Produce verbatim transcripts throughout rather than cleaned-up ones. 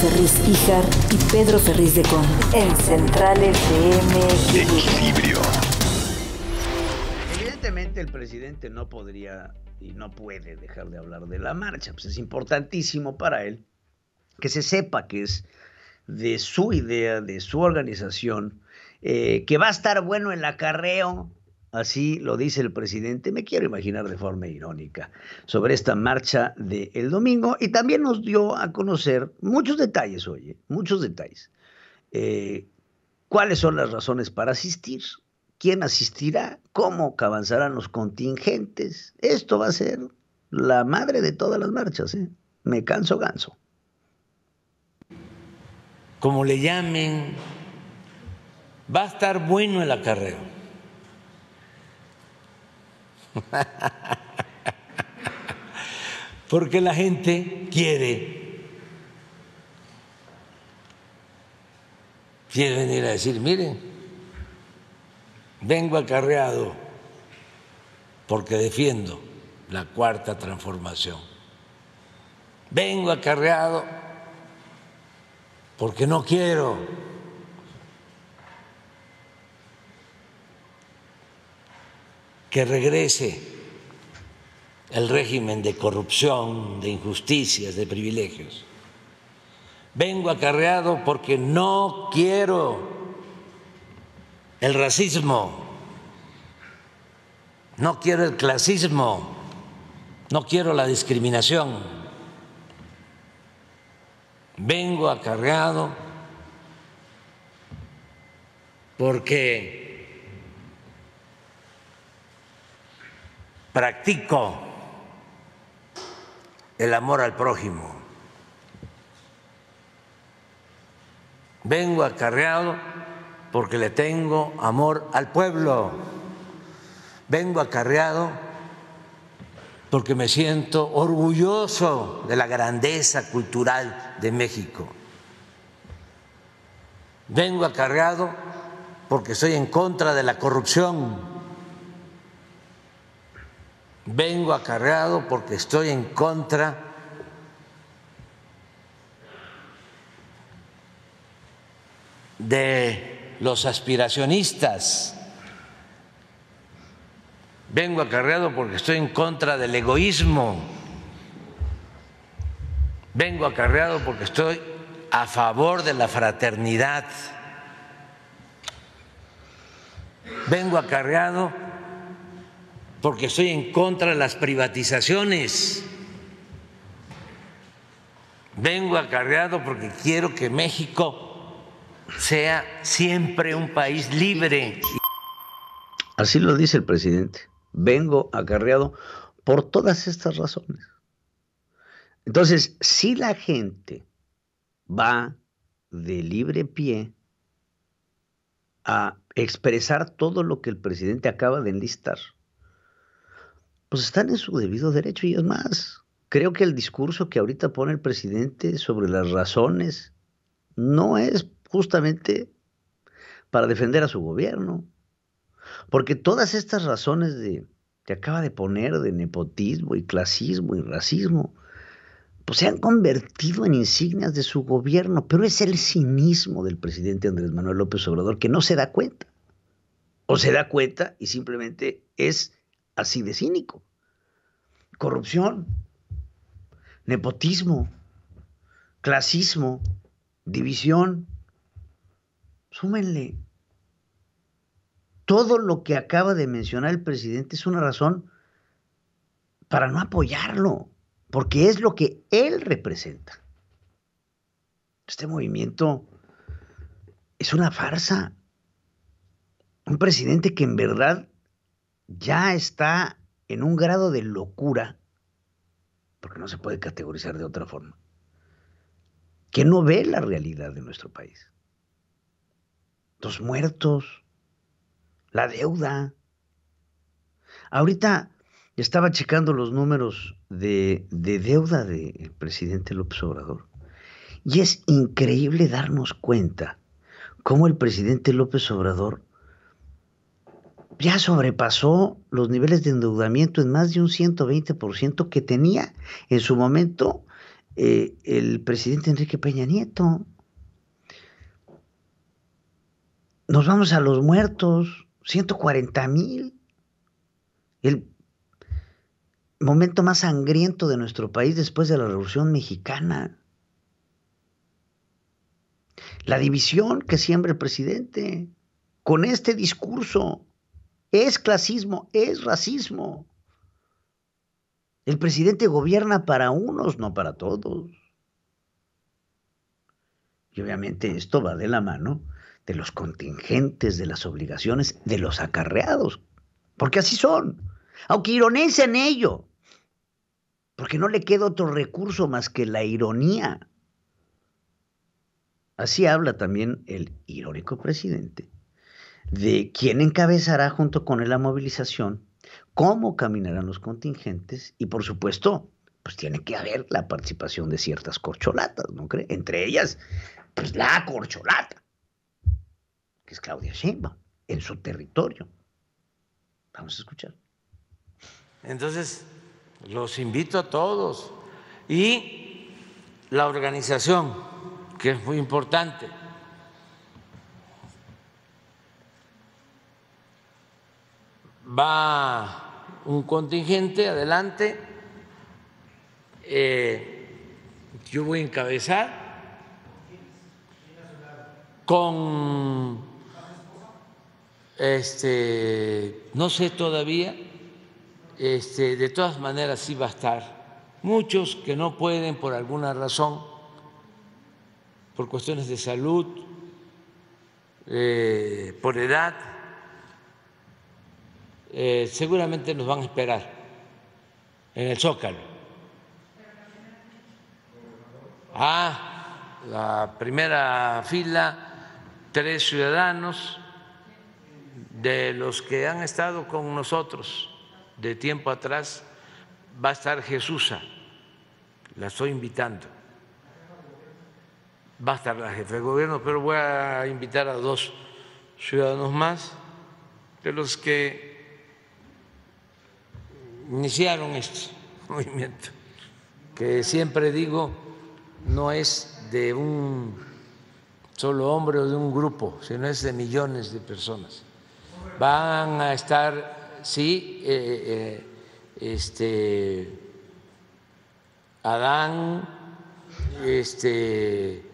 Ferriz Híjar y Pedro Ferriz de Con. En Central F M. Equilibrio. Evidentemente el presidente no podría y no puede dejar de hablar de la marcha. Pues es importantísimo para él que se sepa que es de su idea, de su organización, eh, que va a estar bueno el acarreo. Así lo dice el presidente, me quiero imaginar de forma irónica, sobre esta marcha del domingo. Y también nos dio a conocer muchos detalles, oye, muchos detalles. Eh, ¿Cuáles son las razones para asistir? ¿Quién asistirá? ¿Cómo avanzarán los contingentes? Esto va a ser la madre de todas las marchas, ¿eh? Me canso ganso. Como le llamen, va a estar bueno el acarreo. Porque la gente quiere, quiere venir a decir, miren, vengo acarreado porque defiendo la cuarta transformación, vengo acarreado porque no quiero que regrese el régimen de corrupción, de injusticias, de privilegios. Vengo acarreado porque no quiero el racismo, no quiero el clasismo, no quiero la discriminación. Vengo acarreado porque practico el amor al prójimo. Vengo acarreado porque le tengo amor al pueblo. Vengo acarreado porque me siento orgulloso de la grandeza cultural de México. Vengo acarreado porque estoy en contra de la corrupción. Vengo acarreado porque estoy en contra de los aspiracionistas. Vengo acarreado porque estoy en contra del egoísmo. Vengo acarreado porque estoy a favor de la fraternidad. Vengo acarreado porque estoy en contra de las privatizaciones. Vengo acarreado porque quiero que México sea siempre un país libre. Así lo dice el presidente. Vengo acarreado por todas estas razones. Entonces, si la gente va de libre pie a expresar todo lo que el presidente acaba de enlistar, pues están en su debido derecho. Y es más, creo que el discurso que ahorita pone el presidente sobre las razones no es justamente para defender a su gobierno, porque todas estas razones de, que acaba de poner de nepotismo y clasismo y racismo, pues se han convertido en insignias de su gobierno, pero es el cinismo del presidente Andrés Manuel López Obrador que no se da cuenta, o se da cuenta y simplemente es así de cínico. Corrupción, nepotismo, clasismo, división. Súmenle. Todo lo que acaba de mencionar el presidente es una razón para no apoyarlo, porque es lo que él representa. Este movimiento es una farsa. Un presidente que en verdad ya está en un grado de locura, porque no se puede categorizar de otra forma, que no ve la realidad de nuestro país. Los muertos, la deuda. Ahorita estaba checando los números de, de deuda del presidente López Obrador, y es increíble darnos cuenta cómo el presidente López Obrador ya sobrepasó los niveles de endeudamiento en más de un ciento veinte por ciento que tenía en su momento eh, el presidente Enrique Peña Nieto. Nos vamos a los muertos, ciento cuarenta mil. El momento más sangriento de nuestro país después de la Revolución Mexicana. La división que siembra el presidente con este discurso es clasismo, es racismo. El presidente gobierna para unos, no para todos. Y obviamente esto va de la mano de los contingentes, de las obligaciones, de los acarreados, porque así son, aunque ironicen ello, porque no le queda otro recurso más que la ironía. Así habla también el irónico presidente de quién encabezará junto con él la movilización, cómo caminarán los contingentes y, por supuesto, pues tiene que haber la participación de ciertas corcholatas, ¿no cree? Entre ellas, pues la corcholata, que es Claudia Sheinbaum, en su territorio. Vamos a escuchar. Entonces, los invito a todos. Y la organización, que es muy importante. Va un contingente adelante. Eh, yo voy a encabezar con... Este, no sé todavía, este, de todas maneras sí va a estar. Muchos que no pueden por alguna razón, por cuestiones de salud, eh, por edad, eh, seguramente nos van a esperar en el Zócalo. Ah, la primera fila, tres ciudadanos de los que han estado con nosotros de tiempo atrás. Va a estar Jesusa, la estoy invitando, va a estar la jefa de gobierno, pero voy a invitar a dos ciudadanos más de los que iniciaron este movimiento, que siempre digo no es de un solo hombre o de un grupo, sino es de millones de personas. Van a estar, sí, eh, eh, este, Adán, este,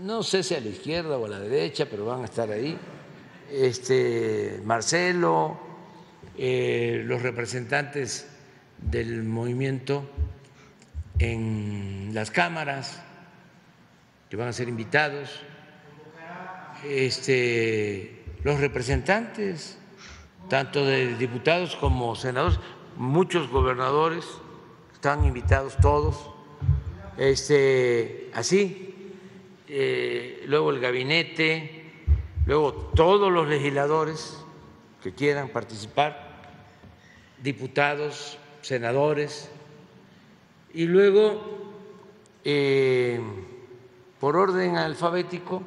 no sé si a la izquierda o a la derecha, pero van a estar ahí, este, Marcelo, eh, los representantes del movimiento en las cámaras, que van a ser invitados, este. Los representantes, tanto de diputados como senadores, muchos gobernadores, están invitados todos, este, así, eh, luego el gabinete, luego todos los legisladores que quieran participar, diputados, senadores, y luego, eh, por orden alfabético,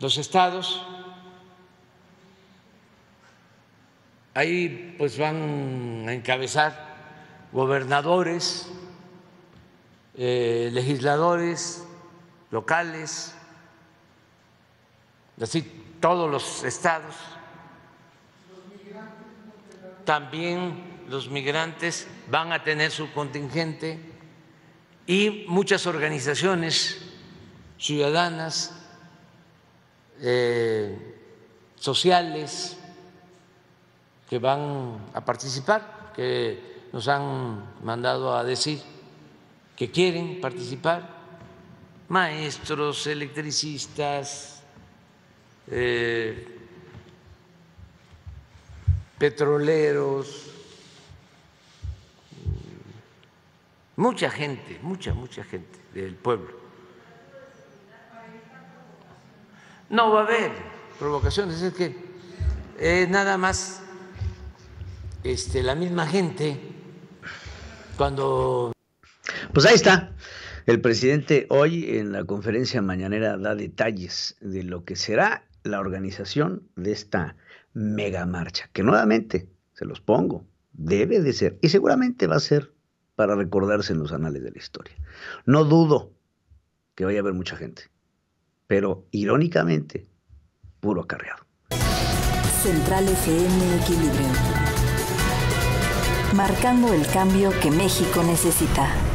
los estados. Ahí pues van a encabezar gobernadores, eh, legisladores locales, así todos los estados, también los migrantes van a tener su contingente y muchas organizaciones ciudadanas, eh, sociales, que van a participar, que nos han mandado a decir que quieren participar, maestros, electricistas, eh, petroleros, mucha gente, mucha, mucha gente del pueblo. No va a haber provocaciones, es que eh, nada más. Este, la misma gente, cuando... Pues ahí está. El presidente hoy en la conferencia mañanera da detalles de lo que será la organización de esta mega marcha, que nuevamente, se los pongo, debe de ser, y seguramente va a ser para recordarse en los anales de la historia. No dudo que vaya a haber mucha gente, pero irónicamente, puro acarreado. Central F M Equilibrio. Marcando el cambio que México necesita.